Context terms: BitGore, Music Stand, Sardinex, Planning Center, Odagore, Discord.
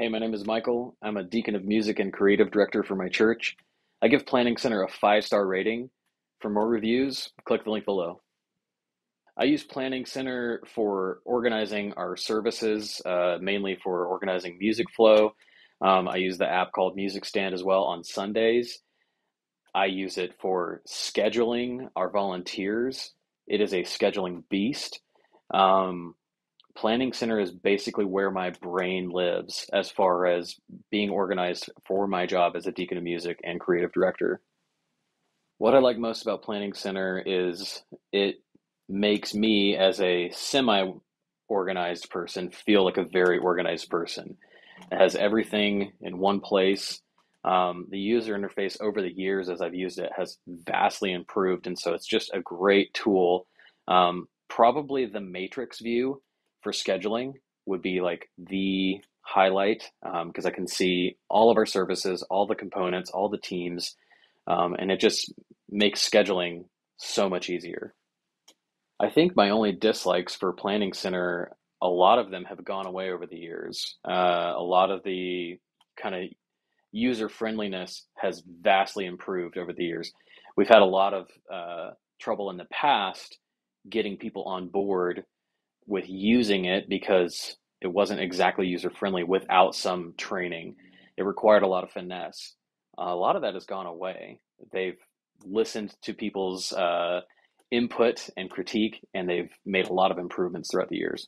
Hey, my name is Michael. I'm a deacon of music and creative director for my church. I give Planning Center a 5-star rating. For more reviews, click the link below. I use Planning Center for organizing our services, mainly for organizing music flow. I use the app called Music Stand as well on Sundays. I use it for scheduling our volunteers. It is a scheduling beast. Planning Center is basically where my brain lives as far as being organized for my job as a deacon of music and creative director. What I like most about Planning Center is it makes me as a semi-organized person feel like a very organized person. It has everything in one place. The user interface over the years as I've used it has vastly improved, and so it's just a great tool. Probably the matrix view for scheduling would be like the highlight, because I can see all of our services, all the components, all the teams, and it just makes scheduling so much easier. I think my only dislikes for Planning Center, a lot of them have gone away over the years. A lot of the kind of user friendliness has vastly improved over the years. We've had a lot of trouble in the past getting people on board with using it because it wasn't exactly user friendly without some training. It required a lot of finesse. A lot of that has gone away. They've listened to people's input and critique, and they've made a lot of improvements throughout the years.